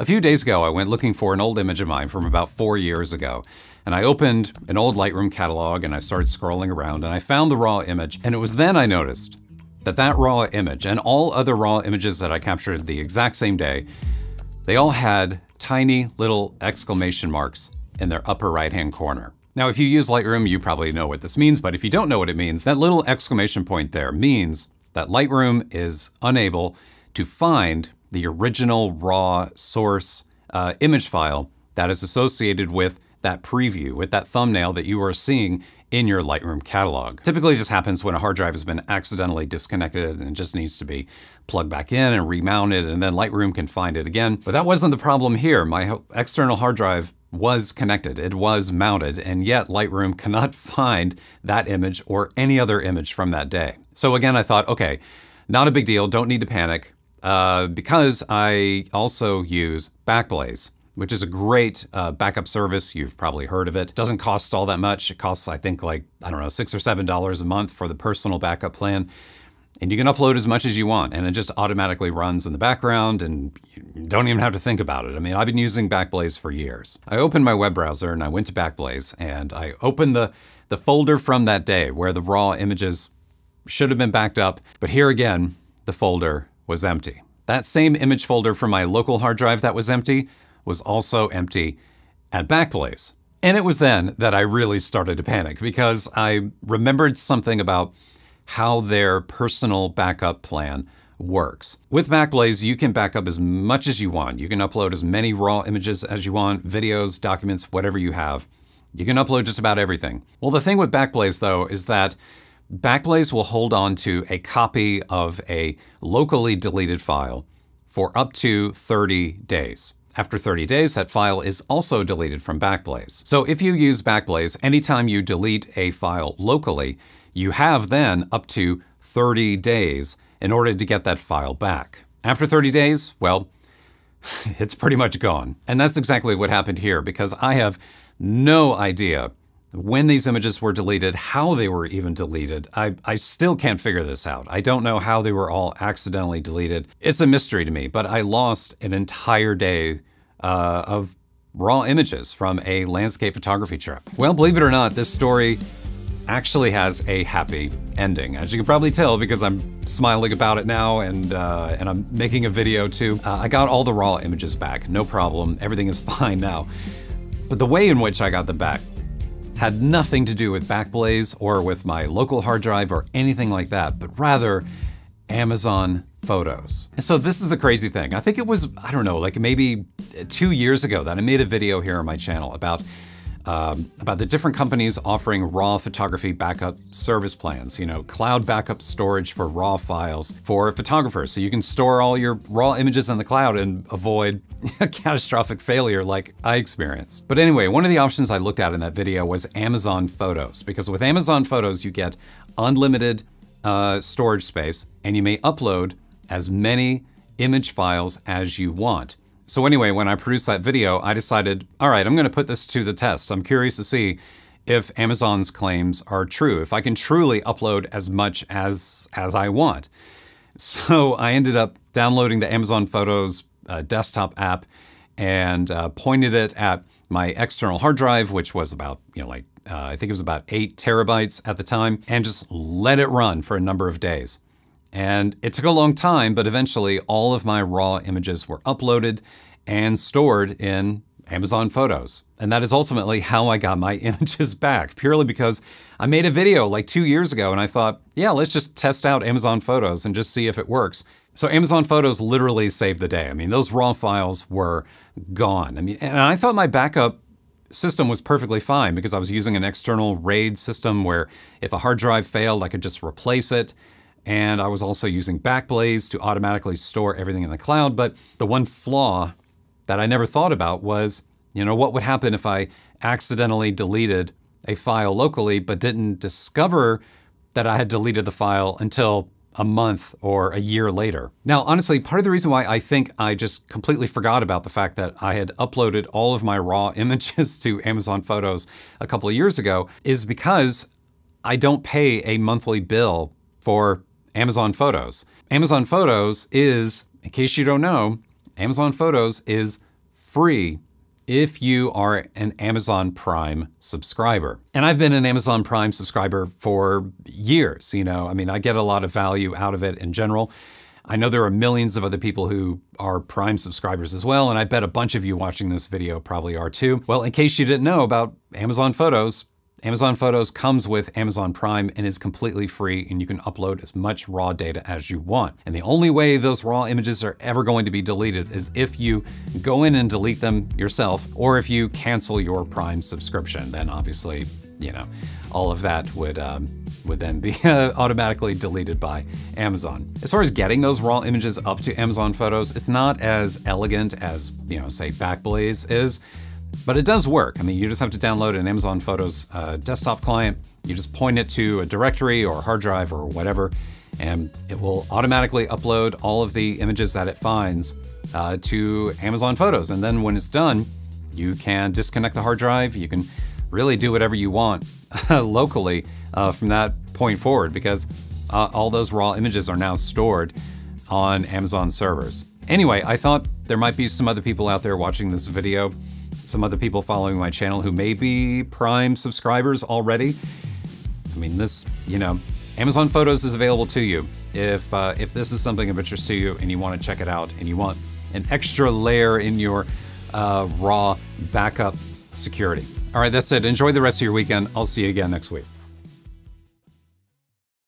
A few days ago, I went looking for an old image of mine from about 4 years ago, and I opened an old Lightroom catalog and I started scrolling around and I found the raw image, and it was then I noticed that that raw image and all other raw images that I captured the exact same day, they all had tiny little exclamation marks in their upper right-hand corner. Now, if you use Lightroom, you probably know what this means, but if you don't know what it means, that little exclamation point there means that Lightroom is unable to find the original raw source image file that is associated with that preview, with that thumbnail that you are seeing in your Lightroom catalog. Typically this happens when a hard drive has been accidentally disconnected and just needs to be plugged back in and remounted, and then Lightroom can find it again. But that wasn't the problem here. My external hard drive was connected, it was mounted, and yet Lightroom cannot find that image or any other image from that day. So again, I thought, okay, not a big deal, don't need to panic, because I also use Backblaze, which is a great backup service. You've probably heard of it. It doesn't cost all that much. It costs, I think, like, I don't know, $6 or $7 a month for the personal backup plan. And you can upload as much as you want, and it just automatically runs in the background, and you don't even have to think about it. I mean, I've been using Backblaze for years. I opened my web browser and I went to Backblaze, and I opened the folder from that day where the raw images should have been backed up. But here again, the folder was empty. That same image folder from my local hard drive that was empty was also empty at Backblaze. And it was then that I really started to panic, because I remembered something about how their personal backup plan works. With Backblaze, you can back up as much as you want. You can upload as many raw images as you want, videos, documents, whatever you have. You can upload just about everything. Well, the thing with Backblaze, though, is that Backblaze will hold on to a copy of a locally deleted file for up to 30 days. After 30 days, that file is also deleted from Backblaze. So if you use Backblaze, anytime you delete a file locally, you have then up to 30 days in order to get that file back. After 30 days, well, it's pretty much gone. And that's exactly what happened here, because I have no idea when these images were deleted, how they were even deleted. I still can't figure this out. I don't know how they were all accidentally deleted. It's a mystery to me, but I lost an entire day of raw images from a landscape photography trip. Well, believe it or not, this story actually has a happy ending, as you can probably tell because I'm smiling about it now, and I'm making a video too. I got all the raw images back, no problem. Everything is fine now. But the way in which I got them back had nothing to do with Backblaze or with my local hard drive or anything like that, but rather Amazon Photos. And so this is the crazy thing. I think it was, I don't know, like maybe 2 years ago that I made a video here on my channel about the different companies offering raw photography backup service plans, you know, cloud backup storage for raw files for photographers. So you can store all your raw images in the cloud and avoid a catastrophic failure like I experienced. But anyway, one of the options I looked at in that video was Amazon Photos, because with Amazon Photos, you get unlimited storage space and you may upload as many image files as you want. So anyway, when I produced that video, I decided, all right, I'm gonna put this to the test. I'm curious to see if Amazon's claims are true, if I can truly upload as much as I want. So I ended up downloading the Amazon Photos desktop app and pointed it at my external hard drive, which was about, you know, like, I think it was about 8 terabytes at the time, and just let it run for a number of days. And it took a long time, but eventually all of my raw images were uploaded and stored in Amazon Photos. And that is ultimately how I got my images back, purely because I made a video like 2 years ago and I thought, yeah, let's just test out Amazon Photos and just see if it works. So Amazon Photos literally saved the day. I mean, those raw files were gone. I mean, and I thought my backup system was perfectly fine because I was using an external RAID system where if a hard drive failed, I could just replace it. And I was also using Backblaze to automatically store everything in the cloud. But the one flaw that I never thought about was, you know, what would happen if I accidentally deleted a file locally, but didn't discover that I had deleted the file until a month or a year later. Now, honestly, part of the reason why I think I just completely forgot about the fact that I had uploaded all of my raw images to Amazon Photos a couple of years ago is because I don't pay a monthly bill for Amazon Photos. Amazon Photos is, in case you don't know, Amazon Photos is free if you are an Amazon Prime subscriber. And I've been an Amazon Prime subscriber for years, you know. I mean, I get a lot of value out of it in general. I know there are millions of other people who are Prime subscribers as well, and I bet a bunch of you watching this video probably are too. Well, in case you didn't know about Amazon Photos, Amazon Photos comes with Amazon Prime and is completely free, and you can upload as much raw data as you want. And the only way those raw images are ever going to be deleted is if you go in and delete them yourself, or if you cancel your Prime subscription. Then obviously, you know, all of that would then be automatically deleted by Amazon. As far as getting those raw images up to Amazon Photos, it's not as elegant as, you know, say Backblaze is, but it does work. I mean, you just have to download an Amazon Photos desktop client. You just point it to a directory or a hard drive or whatever, and it will automatically upload all of the images that it finds to Amazon Photos. And then when it's done, you can disconnect the hard drive. You can really do whatever you want locally from that point forward, because all those raw images are now stored on Amazon servers. Anyway, I thought there might be some other people out there watching this video, some other people following my channel who may be Prime subscribers already. I mean, this, you know, Amazon Photos is available to you. If this is something of interest to you and you want to check it out and you want an extra layer in your raw backup security. All right, that's it. Enjoy the rest of your weekend. I'll see you again next week.